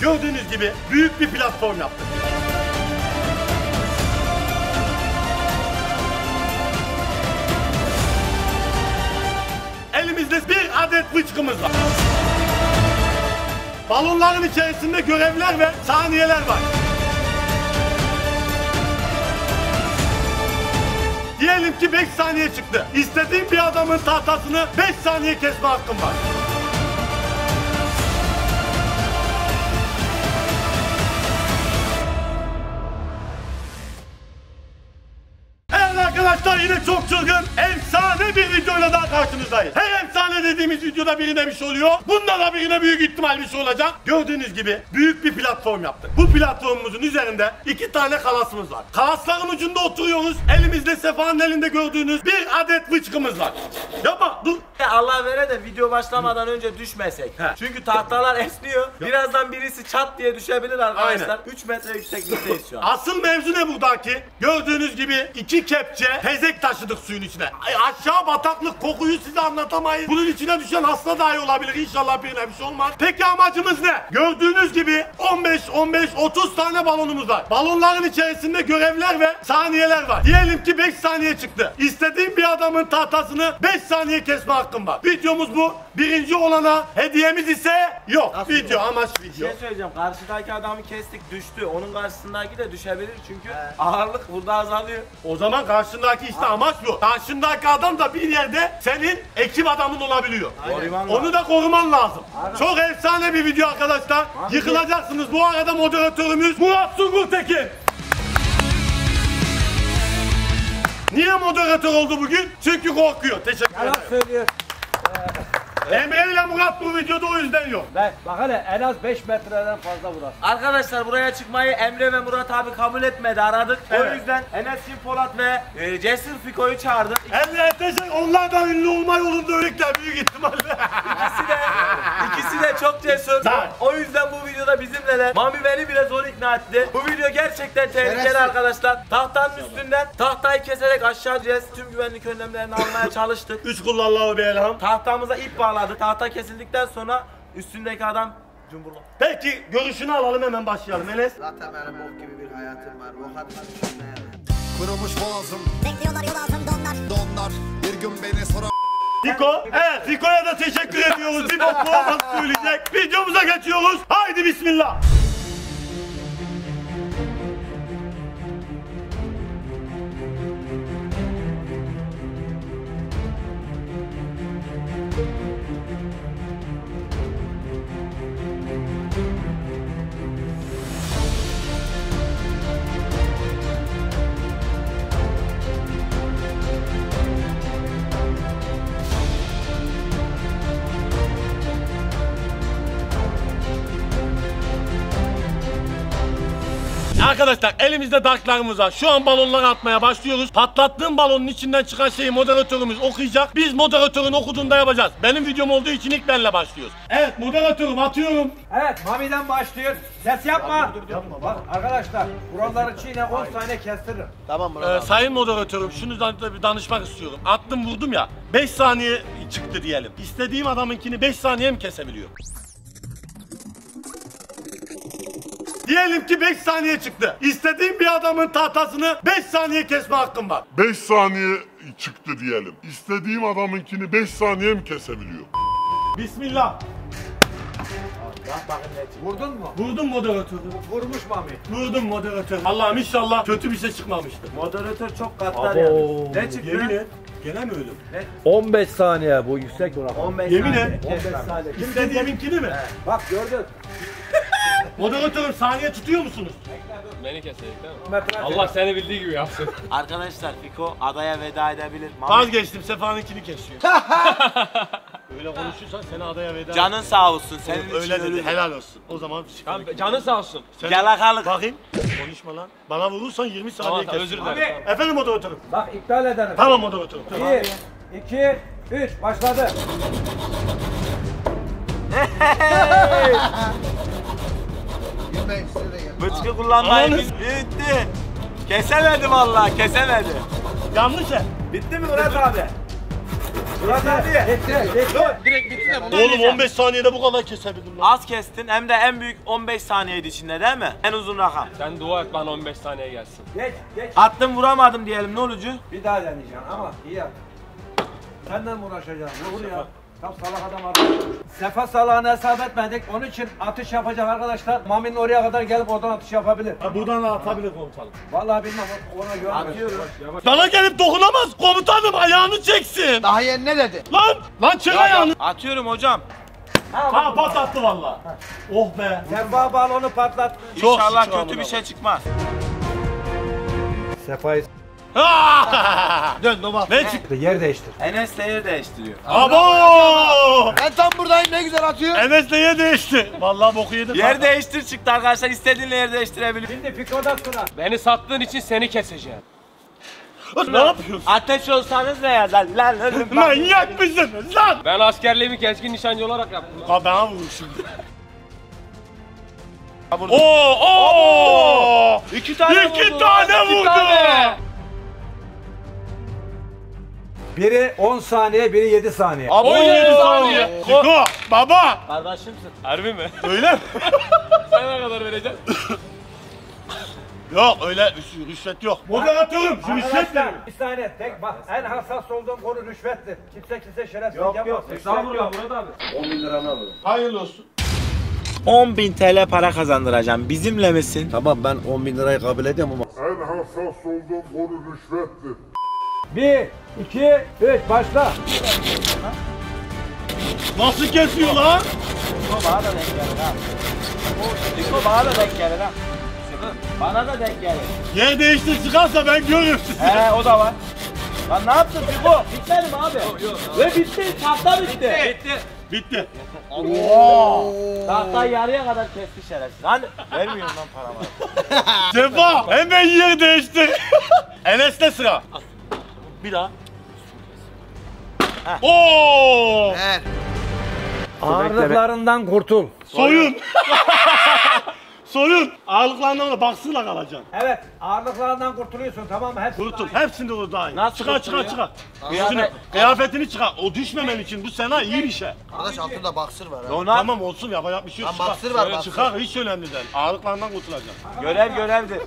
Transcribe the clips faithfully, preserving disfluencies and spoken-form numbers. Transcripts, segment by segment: Gördüğünüz gibi büyük bir platform yaptık. Elimizde bir adet bıçkımız var. Balonların içerisinde görevler ve saniyeler var. Diyelim ki beş saniye çıktı. İstediğim bir adamın tahtasını beş saniye kesme hakkım var. Evet arkadaşlar, yine çok çılgın, efsane bir videoyla daha karşınızdayız. Her efsane dediğimiz videoda birine bir şey oluyor. Bunda da birine büyük ihtimal bir şey olacak. Gördüğünüz gibi büyük bir platform yaptık. Bu platformumuzun üzerinde iki tane kalasımız var. Kalasların ucunda oturuyoruz. Elimizde, Sefa'nın elinde gördüğünüz bir adet bıçkımız var. Yapma, dur. Allah vere de video başlamadan önce düşmesek. He. Çünkü tahtalar esniyor. Birazdan birisi çat diye düşebilir arkadaşlar. Aynen. üç metre yükseklikteyiz şu an. Asıl mevzu ne buradaki? Gördüğünüz gibi iki kepçe tezek taşıdık suyun içine. Ay, aşağı bataklık, kokuyu size anlatamayız. Bunun içine düşen hasta dahi olabilir. İnşallah birine bir şey olmaz. Peki amacımız ne? Gördüğünüz gibi on beş on beş otuz tane balonumuz var. Balonların içerisinde görevler ve saniyeler var. Diyelim ki beş saniye çıktı. İstediğim bir adamın tahtasını beş saniye kesme hakkı var. Videomuz bu. Birinci olana hediyemiz ise yok. Nasıl video olur? Amaç video. Bir şey söyleyeceğim. Karşıdaki adamı kestik, düştü. Onun karşısındaki de düşebilir çünkü ee. ağırlık burada azalıyor. O zaman karşındaki işte A amaç bu. Karşındaki adam da bir yerde senin ekip adamın olabiliyor. Aynen. Onu da koruman lazım. Aynen. Çok efsane bir video arkadaşlar. Nasıl? Yıkılacaksınız. Bu arada moderatörümüz Murat Sungurtekin. Niye moderatör oldu bugün? Çünkü korkuyor. Teşekkür ederim. Yalan söylüyor. Evet. Emre ile Murat bu videoda o yüzden yok. Ben, bak hele en az beş metreden fazla vurar. Arkadaşlar buraya çıkmayı Emre ve Murat abi kabul etmedi, aradık. Evet. O yüzden Enes Kim Polat ve e, Cesur Fiko'yu çağırdık. Emre teşekkür, onlar da ünlü olma yolunda örnekler büyük ihtimalle. İkisi de, ikisi de çok cesur. O yüzden bu videoda bizimle de Mami beni bile zor ikna etti. Bu video gerçekten tehlikeli Neresi? arkadaşlar. Tahtanın üstünden tahtayı keserek aşağı ineceğiz. Tüm güvenlik önlemlerini almaya çalıştık. Üç kullallahu bir elham. Tahtamıza ip bağlı. Tahta kesildikten sonra üstündeki adam cumburlu. Peki görüşünü alalım, hemen başlayalım Enes. Zaten benim bok gibi bir hayatım var. O kadar düşünmeye. Kurumuş boğazım. Bekliyorlar yol altında onlar. Donlar. Bir gün beni sorar. Fiko. Evet, Fiko'ya da teşekkür ediyoruz. Bir bok boğazı söyleyecek. Videomuza geçiyoruz. Haydi bismillah. Arkadaşlar elimizde dartlarımız var. Şu an balonları atmaya başlıyoruz. Patlattığım balonun içinden çıkan şeyi moderatörümüz okuyacak. Biz moderatörün okuduğunda yapacağız. Benim videom olduğu için ilk benle başlıyoruz. Evet moderatörüm, atıyorum. Evet, Mami'den başlıyor. Ses yapma. Ya, dur, dur, dur. Yapma bak arkadaşlar, buraları çiğne on tane kestiririm. Tamam buradan. Ee, sayın moderatörüm, şunu da bir danışmak istiyorum. Attım vurdum ya, beş saniye çıktı diyelim. İstediğim adamınkini beş saniye mi kesebiliyor? Diyelim ki beş saniye çıktı. İstediğim bir adamın tahtasını beş saniye kesme hakkım var. beş saniye çıktı diyelim. İstediğim adamınkini beş saniye mi kesebiliyor? Bismillah. Vurdun mu? Vurdum moderatörü. Vurmuş Mami. Vurdum moderatörü. Allah'ım inşallah kötü bir şey çıkmamıştır. Moderatör çok katlar yani. Ne çıktı? Yemin et. Gene mi öldüm? on beş saniye bu yüksek oran. Yemin et. on beş saniye. İstediğiminkini mi? He. Bak gördün. Moderatörüm saniye tutuyor musunuz? Beni kesedik değil mi? Allah seni bildiği gibi yapsın. Arkadaşlar Fiko adaya veda edebilir. Vazgeçtim, Sefa'nınkini kesiyor. Öyle konuşursan seni adaya veda edeceğim. Canın sağ olsun. Senin öyle için öyle. Helal olsun. O zaman bir canın sağ olsun. Yalakalık. Bakayım. Konuşma lan. Bana vurursan yirmi saniye tamam, kesin. Özür dilerim. Efendim moderatörüm. Bak iptal edelim. Tamam moderatörüm. bir iki üç başladı. Bıçkı kullanmayı bitti. Kesemedi vallahi, kesemedi. Yanlış ya. Bitti mi Murat abi? Oğlum on beş saniyede bu kadar kesebildim lan. Az kestin, hem de en büyük on beş saniyeydi içinde değil mi? En uzun rakam. Sen dua et bana on beş saniye gelsin. Geç geç. Attım vuramadım diyelim, ne olucu? Bir daha deneyeceğim ama iyi yap. Senden uğraşacağım, ne vur ya? Tam salak adam artık. Sefa salağını hesap etmedik, onun için atış yapacak arkadaşlar. Mami'nin oraya kadar gelip oradan atış yapabilir. Ha, buradan atabilir komutanım. Vallahi bilmem, ona görmez. Bana gelip dokunamaz komutanım, ayağını çeksin. Daha yeni ne dedi? Lan! Lan çek ayağını! Atıyorum hocam. Ha, ha patlattı vallahi. Ha. Oh be! Sefa balonu patlattı. İnşallah çok kötü bir şey çıkmaz. Sefa'yı... Dön baba. Ne çıktı? Yer değiştir. Enes de yer değiştiriyor. Abo! Ben tam buradayım, ne güzel atıyor. Enes de yer değişti. Vallahi boku yedim. Yer değiştir çıktı arkadaşlar. İstediğinle yer değiştirebilir. Şimdi pikodan sonra. Beni sattığın için seni keseceğim. Ne yapıyorsun? Ateş olsanız ne ya lan? Lan ölüm. Manyak mısınız lan? Ben askerliğimi keskin nişancı olarak yaptım. Ha bana vurur şimdi. Oo! Oo! İki tane vurdu. İki tane vurdu. Biri on saniye, biri yedi saniye. Abi on yedi saniye. Kiko, baba. Kardeşimsin. Harbi mi? Öyle mi? Sen ne kadar vereceksin? Yok öyle rüşvet yok. Moderatörüm, rüşvet mi? Bir saniye tek bak, en hassas olduğum konu rüşvettir. Kimse kimse şerefsiz yapmaz. Yok yok, estağfurullah Murat abi. on bin liranı alırım. Hayırlı olsun. on bin T L para kazandıracağım, bizimle misin? Tamam ben on bin lirayı kabul edeyim ama. En hassas olduğum konu rüşvettir. Bir, iki, üç, başla. Nasıl kesiyor lan? Niko bana da denk gelir ha. Niko bana da denk gelir ha. Bana da denk gelir. Yer değiştir çıkarsa ben görürüm sizi. He o da var. Lan ne yaptın Niko? Bitmedim abi. Yok, yok, ve bitti, tahta bitti. Bitti. Bitti. Bitti. Ooo. Tahtayı yarıya kadar kesti şerefsiz. Lan vermiyorum lan paramı. Sefa hemen yer değiştir. Enes'te sıra. Bir daha. Ooo! Evet. Ağırlıklarından kurtul. Soyun. Soyun. Ağırlıklarından da baksızla kalacaksın. Evet. Ağırlıklarından kurtuluyorsun tamam mı? Hepsini kurtul. Hepsini kurtul daha iyi. Nasıl çıkar çıkar çıkar. Kıyafet. Kıyafetini çıkar. O düşmemen için bu sena iyi bir şey. Arkadaş altında baksır var. Donar. Tamam olsun yapacak bir şey yok. Lan baksır var baksır. Çıkar hiç önemli değil. Ağırlıklarından kurtulacaksın. Görev görevdir.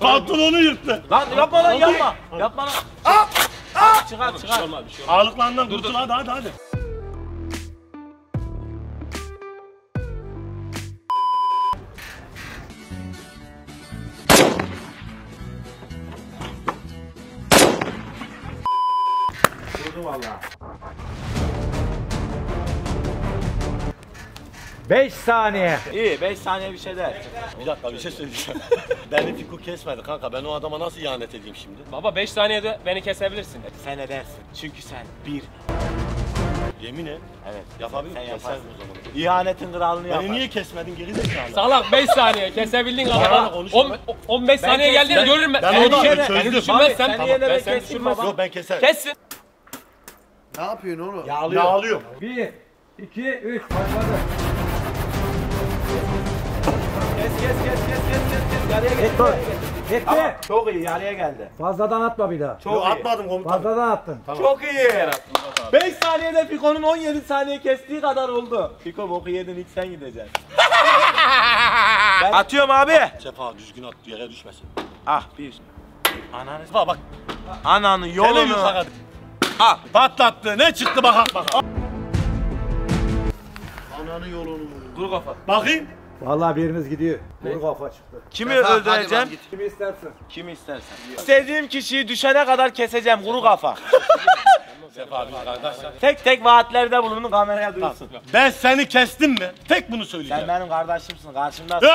Pantolonu yırttı. Lan yapma lan yapma. Yapma lan. Aa! Aa! Çıkar çıkar. Ağırlıklarından kurtul hadi hadi hadi. Durdu valla. beş saniye. İyi beş saniye bir şey der. Bir dakika bir şey söyleyeceğim. Beni Fiko kesmedi kanka, ben o adama nasıl ihanet edeyim şimdi? Baba beş saniyede beni kesebilirsin. Sen edersin çünkü sen bir. Yemin et. Evet. Yapabilir misin? Sen yaparsın o zaman. İhanetin kralını yapar. Beni niye kesmedin geri zekalı? Salak beş saniye kesebildin adama. on beş saniye geldiğinde görürüm ben. Ben onu düşünmezsem tamam. Ben seni düşünmezsem. Yok ben keserim. Kessin. Ne yapıyorsun oğlum? Yağlıyorum. bir, iki, üç başladı. Kes kes kes kes kes kes kes yarıya geldi. Etti. Çok iyi yarıya geldi. Fazladan atma bir daha. Çok Yo, atmadım komutanım. Fazladan attın. Tamam. Çok iyi. beş saniyede Fiko'nun on yedi saniye kestiği kadar oldu. Fiko boku yedin ilk sen gideceksin. Ben... Atıyorum abi. Sefa düzgün at yere düşmesin. Ah bir. Ananı. Bak bak. Ananı yolunu. Ah patlattı ne çıktı bak bak. Ananı yolunu. Dur kafa. Bakayım. Vallahi birimiz gidiyor. Kuru kafa çıktı. Kimi Sefa, öldüreceğim? Kimi istersen. Kimi istersen. İstediğim kişiyi düşene kadar keseceğim kuru kafa. Sefa biz kardeşler. Tek tek vaatlerde bulundum kameraya duyursun. Ben seni kestim mi? Tek bunu söyleyeceğim. Sen benim kardeşimsin karşımdasın.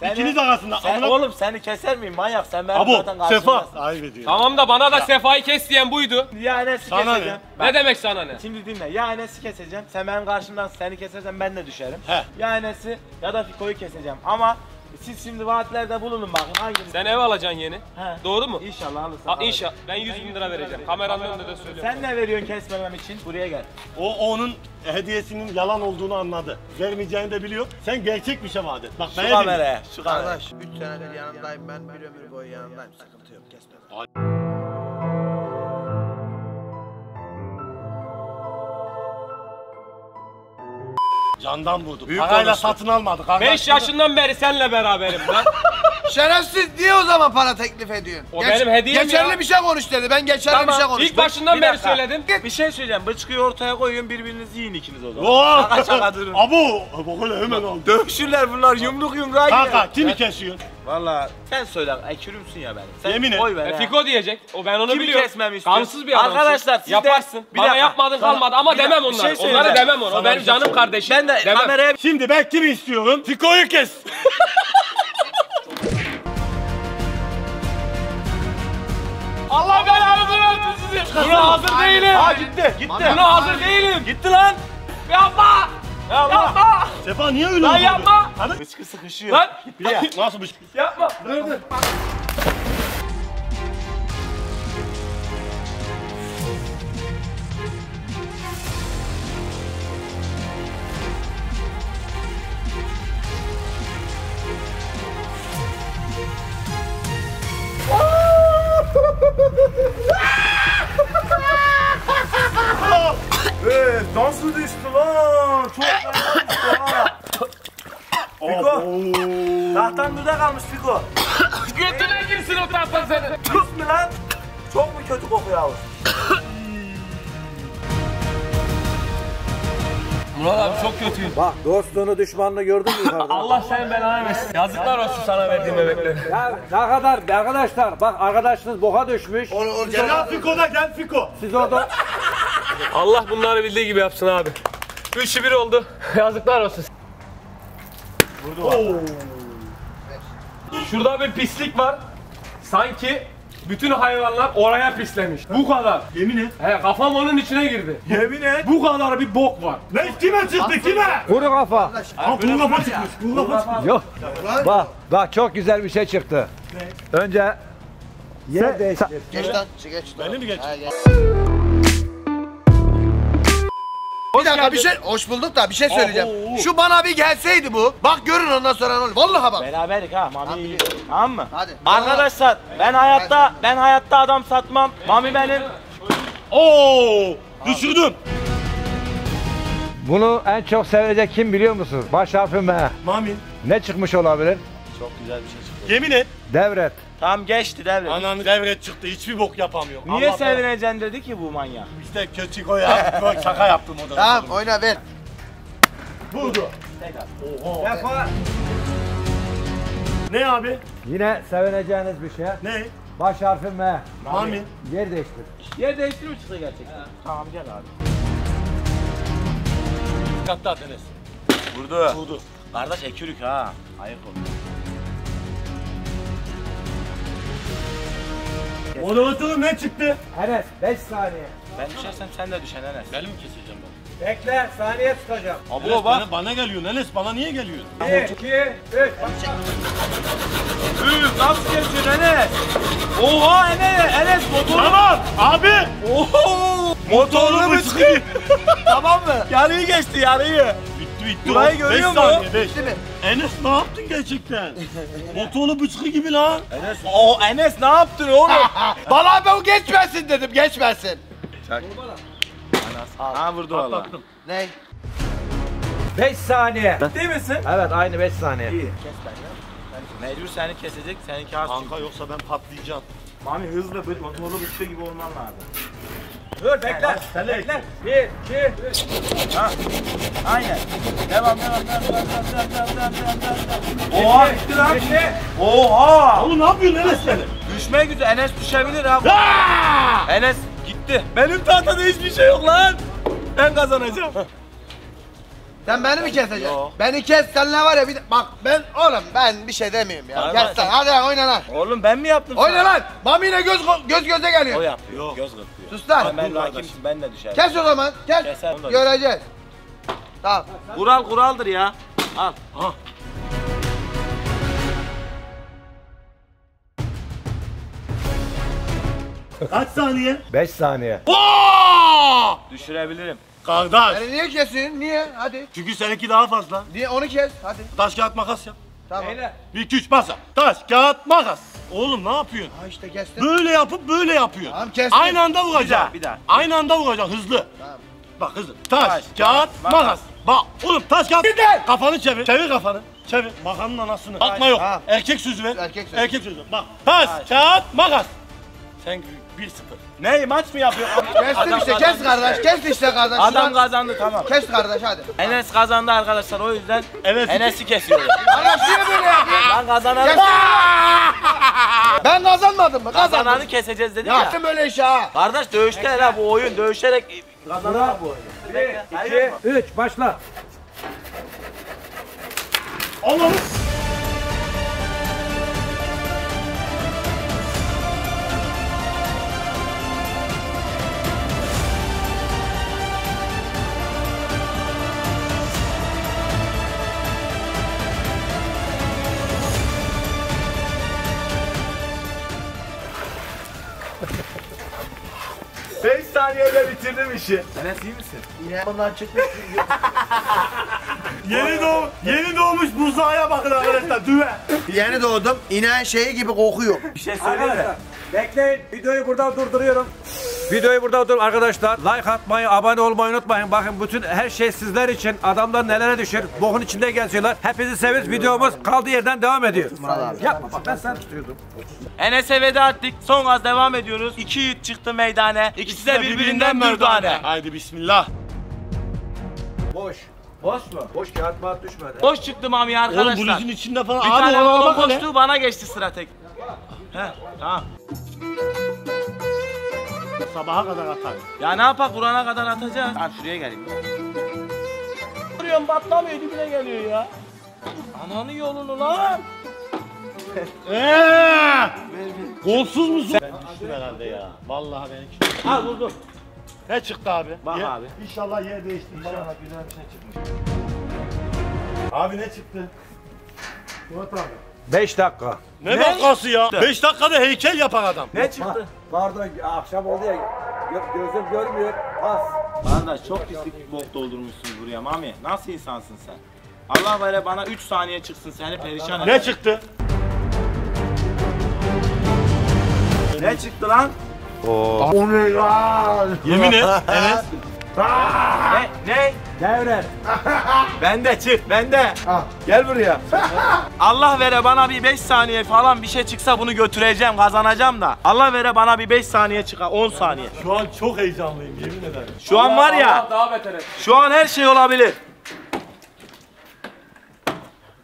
Seni, İkiniz arasında. Sen, oğlum seni keser miyim manyak? Sen benim Abo, zaten karşımdasın. Sefa. Ayıp ediyor. Tamam da bana da ya. Sefa'yı kes diyen buydu. Ya Enes'i keseceğim. Ne? ne demek sana ne? Şimdi dinle. Ya Enes'i keseceğim. Sen benim karşımdan seni kesersem ben de düşerim. He. Ya Enes'i ya da Fiko'yu keseceğim ama siz şimdi vaatlerde bulunun bakın hanginiz? Sen ev alacaksın yeni. He. Doğru mu? İnşallah alırsın. Ha, inşallah. Ben yüz bin lira vereceğim. Kameranın önünde de söylüyorum. Sen ne veriyorsun kesmemem için? Buraya gel. O onun hediyesinin yalan olduğunu anladı. Vermeyeceğini de biliyor. Sen gerçek bir şey vaat et. Bak ben kameraya. Şu kameraya. Arkadaş üç senedir yanındayım ben. Bir ömür boyu yanındayım. Sıkıntı yok. Kesmem. Candan vurdu. Büyük parayla konuştum. Satın almadı kanka. Beş yaşından beri seninle beraberim lan. Şerefsiz, niye o zaman para teklif ediyorsun? O Geç, benim hediyem geçerli ya. Bir şey konuş dedi. Ben geçerli tamam, bir şey konuştum. İlk başından bir beri dakika. Söyledim. Git. Bir şey söyleyeceğim. Bıçkıyı ortaya koyun, birbirinizi yiyin ikiniz o zaman. Şaka şaka durun. Abo! Bakın hemen al. Dövüşürler bunlar yumruk yumruğa girer. Kanka kimi kesiyorsun? Valla sen söyle, ekürümsün ya benim. Sen yemin et. E, Fiko diyecek. O ben onu kimi biliyorum. Kimi kesmemi istiyorsun? Kansız bir adamsın. Arkadaşlar siz yaparsın. Bir bana yapmadın kalmadı ama demem onları. Onları demem onu. O benim canım kardeşim. Ben de kameraya... Şimdi ben kimi istiyorum? Fiko'yu kes. Allah belanızı versin sizi. Buna hazır değilim. Ha gitti, gitti. Buna hazır değilim. Gitti lan. Yapma. Yapma. Yapma. Sefa niye öyle? Lan yapma. Bıçkı sıkışıyor. Lan. Ya. Nasıl bıçkı? Yapma. Dur dur. Eee dans mı düştü lan? Çok Fiko, tahtan dudak almış Fiko. Götüne girsin o tahtan seni. Tuz mu lan? Çok mu kötü kokuyor abi? Murat abi çok kötüyüm. Bak dostluğunu düşmanını gördün mü? Allah senin belanı versin. Yazıklar olsun sana verdiğim bebekleri. Ya ne kadar arkadaşlar bak arkadaşınız boka düşmüş. Ol, ol, gel orada... Fiko'da gel Fiko. Siz orada... Allah bunları bildiği gibi yapsın abi. Üçü bir oldu. Yazıklar olsun. Vurdu. Şurada bir pislik var. Sanki bütün hayvanlar oraya pislemiş. Bu kadar. Yemin et. He kafam onun içine girdi. Yemin et. Bu kadar bir bok var. Ne kime çıktı kime? Kuru kafa. Aa kuru kafa çıkmış. Kuru kafa çıkmış. Yok. Bak bak çok güzel bir şey çıktı. Ne? Önce yer değiştir. Geç lan. Geç. Beni mi geç? Bir dakika bir şey, hoş bulduk da bir şey söyleyeceğim. Oo, oo, oo. Şu bana bir gelseydi bu. Bak görün ondan sonra ne olur. Vallahi bak. Beraberik ha Mami. Tamam mı? Hadi. Arkadaşlar hadi. Ben hayatta ben hayatta adam satmam. Ben Mami benim. Oo! Düşürdüm. Bunu en çok sevecek kim biliyor musun? Baş harfim be. Mami. Ne çıkmış olabilir? Çok güzel bir şey çıktı. Yemin et. Devret. Tam geçti devlet. Ananı devlet çıktı, hiçbir bok yapamıyor. Niye sevineceksin dedi ki bu manyak? İşte kötü o ya, şaka yaptım o da. Tamam oyna ver. Vurdu. Tekrar. Ne abi? Yine sevineceğiniz bir şey. Ne? Baş harfi M. Amin. Yer değiştir. Yer değiştir mi çıktı gerçekten? Tamam gel abi. Katta Enes. Vurdu. Vurdu. Kardeş ekürük ha. Ayıp oldu. Oğlum ne çıktı? Enes beş saniye. Ben düşersem sen de düşen Enes. Beni mi keseceğim ben? Bekle saniye tutacağım. Abla bak. Bana, bana geliyorsun Enes, bana niye geliyorsun? bir iki üç. Üf nasıl geçiyorsun Enes? Oha Enes, Enes motoru. Tamam abi. Oho. Motorlu mu çıkıyor? Tamam mı? Yarıyı geçti yarıyı. Bitti. Burayı görüyor musun? Enes ne yaptın gerçekten? Motorlu bıçkı gibi lan. Enes. O Enes ne yaptın oğlum? Vallahi ben o geçmesin dedim, geçmesin. Çak. Ha vurdu valla. Ne? beş saniye. Değil misin? Evet aynı beş saniye. İyi. Kes beni. Mecbur seni kesecek, seninki az çünkü. Kanka yoksa ben patlayacağım. Mami hızlı böyle motorlu bıçkı gibi olman lazım. Dur bekle, bekle. Bir, iki, üç. Ha, aynen. Devam, devam, devam, devam, devam, devam, devam, devam. Oha, bitti lan. Oha. Oğlum ne yapıyorsun Enes seni? Düşme güzel, Enes düşebilir abi. Enes gitti. Benim tahtada hiçbir şey yok lan. Ben kazanacağım. Sen beni mi keseceksin? Yok. Beni kes, sen ne var ya bir de... Bak ben oğlum ben bir şey demiyorum ya. Kes sen, hadi lan oyna lan. Oğlum ben mi yaptım? Oyna lan. Mami'yle göz göz göze geliyor. O yapıyor. Yok. Göz kırpıyor. Sus lan. Ben rakimsin, ben de düşerim. Kes o zaman. Kes. Keser. Göreceğiz. Tamam. Kural kuraldır ya. Al. Aha. Kaç saniye? beş saniye. Oo! Düşürebilirim. Kardeş. Beni niye kesiyorsun? Niye? Hadi. Çünkü seninki daha fazla. Niye? Onu kes. Hadi. Taş, kağıt, makas yap. Tamam. bir iki üç basa. Taş, kağıt, makas. Oğlum ne yapıyorsun? Ha işte kestim. Böyle yapıp böyle yapıyorsun. Tamam kestim. Aynı anda vuracaksın. Bir daha. Bir daha. Aynı anda vuracaksın hızlı. Tamam. Bak kızım, taş, taş kağıt, makas. makas. Bak oğlum taş kağıt, Gider. kafanı çevir, çevir kafanı. Çevir, makanın anasını. Bakma yok, ha. erkek sözü ver. Erkek sözü. Erkek sözü. Bak, taş, taş, kağıt, makas. Sen bir sıfır. Ne, maç mı yapıyor? Kestin işte, kes kardeş, kes işte kardeş. Adam kazandı, tamam. Kes kardeş, hadi. Enes kazandı arkadaşlar, o yüzden evet. Enes'i kesiyoruz. Arkadaş niye böyle yapıyor? Ben kazananı... Ben kazanmadım mı? Kazandım. Kazananı keseceğiz dedim ya. Yaptım öyle işi ha. Kardeş dövüşler ha, bu oyun dövüşerek... Kazanan bu oyun. bir, iki, üç, başla. Allah'ım! beş saniyede bitirdim işi. Enes iyi misin? Yine ondan çıkmışsın. Yeni doğ yeni doğmuş buzağıya bakın arkadaşlar, düve. Yeni doğdum, inen şeyi gibi kokuyor. Bir şey söyleyeyim mi? Bekleyin, videoyu burada durduruyorum. Videoyu burada durduruyorum arkadaşlar. Like atmayı, abone olmayı unutmayın. Bakın bütün her şey sizler için. Adamlar nelere düşür, bokun içinde geziyorlar. Hepinizi severiz, videomuz kaldığı yerden devam ediyor. Yapma bak, ben sen tutuyordum. Enes'e veda ettik, son az devam ediyoruz. İki yiğit çıktı meydane, ikisi de birbirinden mürdane. Haydi bismillah. Boş. Boş mu? Boş kağıt mağat düşmedi. Boş çıktı Mami arkadaşlar. Oğlum bluzun içinde falan. Bir tane adam koştu, bana geçti sıra tek. He tamam. Sabaha kadar atarız. Ya ne yapak, burana kadar atacağız. Lan şuraya geleyim. Vuruyorum batlamıyor, dibine geliyor ya. Ananı yolunu lan. Eee! Golsuz musun? Ben düştüm herhalde ya. Vallahi beni küçüldüm. Ha vurdum. Ne çıktı abi? Bak abi. İnşallah yer değişti. İnşallah güzel bir şey çıkmış. Abi ne çıktı? Murat abi. beş dakika. Ne, ne dakikası ya? beş dakikada heykel yapan adam. Ne çıktı? Pardon, akşam oldu ya. Gö gözüm görmüyor. Pas. Kardeş çok pislik bok doldurmuşsun buraya Mami. Nasıl insansın sen? Allah vere bana üç saniye çıksın, seni perişan eder. Ne çıktı? Ne çıktı lan? Oh. Oh my god. Yemin et Enes. Ne? Ne? Devre. Bende çık, bende. Ah. Gel buraya. Allah vere bana bir beş saniye falan bir şey çıksa bunu götüreceğim, kazanacağım da. Allah vere bana bir beş saniye çıka, on saniye. Şu an çok heyecanlıyım yemin ederim. Şu Allah, an var ya. Allah daha beter et. Şu an her şey olabilir.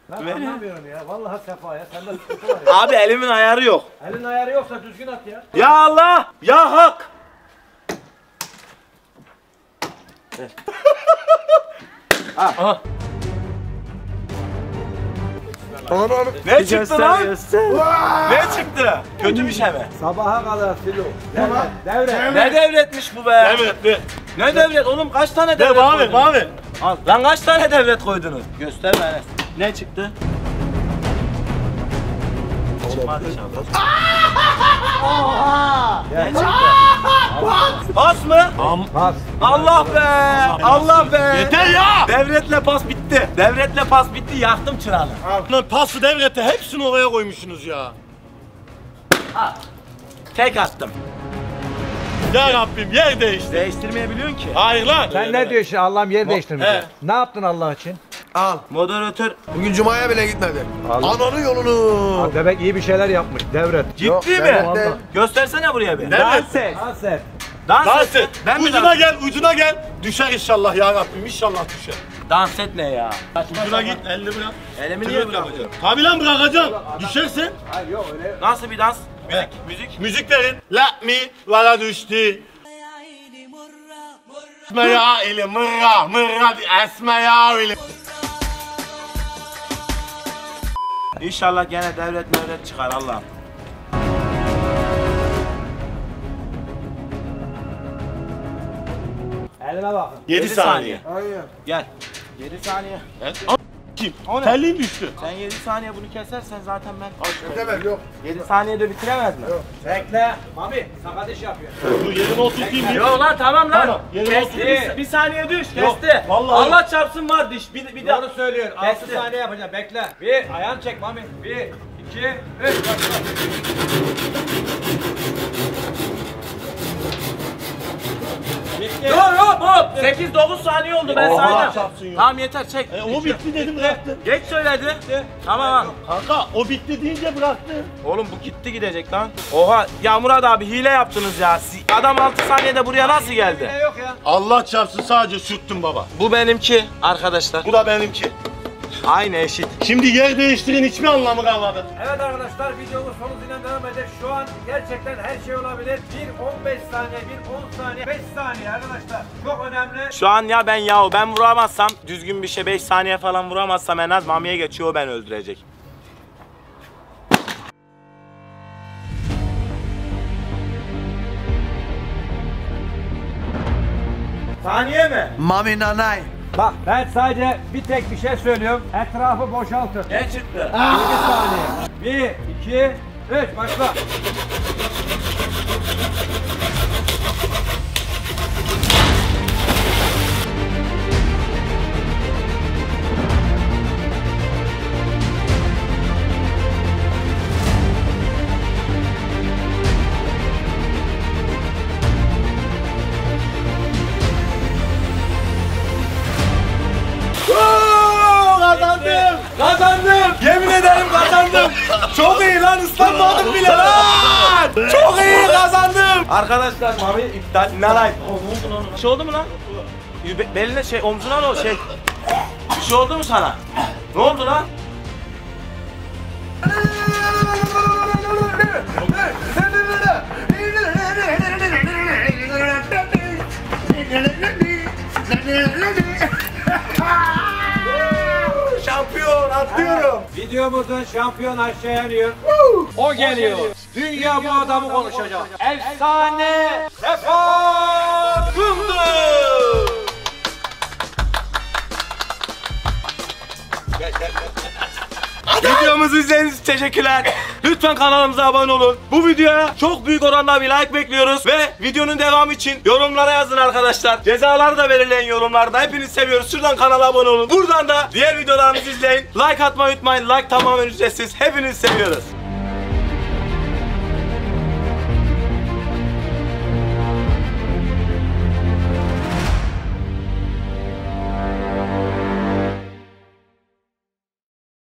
Ben anlamıyorum ya, vallahi Sefa ya, sende sıkıntı var ya. Abi elimin ayarı yok. Elin ayarı yoksa düzgün at ya. Ya Allah, ya Hak. Ah. Ne çıktı lan? Ne çıktı? Kötü bir şey mi? Sabaha kadar filo. Devret, devret. Ne devretmiş bu be? Devretli. Ne devret oğlum, kaç tane devlet koydunuz? Devlet abi, abi. Al, lan kaç tane devlet koydunuz? Göster bana. Ne çıktı? Çıkmadı inşallah. Oha! Ne çıktı? Pas! Pas mı? Pas. Allah be! Allah be! Yeter ya! Devletle pas bitti. Devletle pas bitti, yaktım çırağını. Lan pası devlete hepsini oraya koymuşsunuz ya. Ha. Tek attım. Ya Rabbim yer değiştir. Değiştirmeyebiliyorsun ki. Hayır lan. Sen ne diyorsun Allah'ım, yer değiştirmeyecek. Ne yaptın Allah için? Al moderatör. Bugün cumaya bile gitmedi. Ananı yolunu. Al, bebek iyi bir şeyler yapmış. Devret. Ciddi Yok, mi? Devret, devret. Göstersene buraya bir. Dans et. Dans et. Dans et. Ucuna gel, ucuna gel. Düşer inşallah ya Rabbim, inşallah düşer. Dans et ne ya? Ucuna git, elini bırak. Elimi niye bırakacağım? Tabii lan bırakacağım. Düşersin. Hayır yok öyle. Nasıl bir dans? Müzik. Müzik. Müzik verin. La mi vala düştü. Esme ya eli mırra mırra esme ya eli. İnşallah gene devlet devlet çıkar Allah'ım. Eline bakın. yedi saniye. Hayır. Gel. yedi saniye. Evet. Kim? Telliğim düştü. Sen yedi saniye bunu kesersen zaten ben... Kesemem yok. yedi saniyede bitiremez mi? Yok. Bekle. Abi sakat iş yapıyor. Dur yerime oturtayım. Yok lan tamam lan. Tamam. Kesti. Bir saniye düş. Kesti. Allah çarpsın var diş. Bir, bir daha. Doğru söylüyorsun. altı saniye yapacağım. Bekle. Bir. Ayağını çek Mami. Bir. iki. Üç. Başla. Bir. Bitti. Dur hop hop. sekiz dokuz saniye oldu, ben saydım. Tamam yeter, çek. E, o bitti dedim, bıraktım. Geç söyledin. Tamam. Kanka o bitti deyince bıraktım. Oğlum bu gitti gidecek lan. Oha ya Murat abi, hile yaptınız ya. Adam altı saniyede buraya nasıl geldi? Hile yok ya. Allah çarpsın, sadece sürttüm baba. Bu benimki arkadaşlar. Bu da benimki. Aynı eşit. Şimdi yer değiştirin, hiçbir anlamı kalmadı. Evet arkadaşlar, videonun sonuna devam edecek. Şu an gerçekten her şey olabilir. bir on beş saniye, bir on saniye, beş saniye arkadaşlar. Çok önemli. Şu an ya ben yahu ben vuramazsam, düzgün bir şey beş saniye falan vuramazsam en az Mami'ye geçiyor, ben öldürecek. Saniye mi? Mami nanay. Bak ben sadece bir tek bir şey söylüyorum. Etrafı boşaltın. Ne çıktı? bir saniye. bir, iki, üç başla. Kazandım. Yemin ederim kazandım. Çok iyi lan, ıslanmadım bile lan. Çok iyi kazandım. Arkadaşlar Mami iptal. Ne lan? Bir şey oldu mu lan? Beline şey, omzuna ne oldu? Şey. Bir şey oldu mu sana? Ne oldu lan? Şampiyon atlıyorum. Videomuzun şampiyon aşağıya iniyor. O geliyor. Dünya bu adamı konuşacak. Efsane Sefa kındır. Videomuzu izlediğiniz için teşekkürler. Lütfen kanalımıza abone olun. Bu videoya çok büyük oranda bir like bekliyoruz. Ve videonun devamı için yorumlara yazın arkadaşlar. Cezalar da belirleyin yorumlarda. Hepinizi seviyoruz. Şuradan kanala abone olun. Buradan da diğer videolarımızı izleyin. Like atmayı unutmayın. Like tamamen ücretsiz. Hepinizi seviyoruz.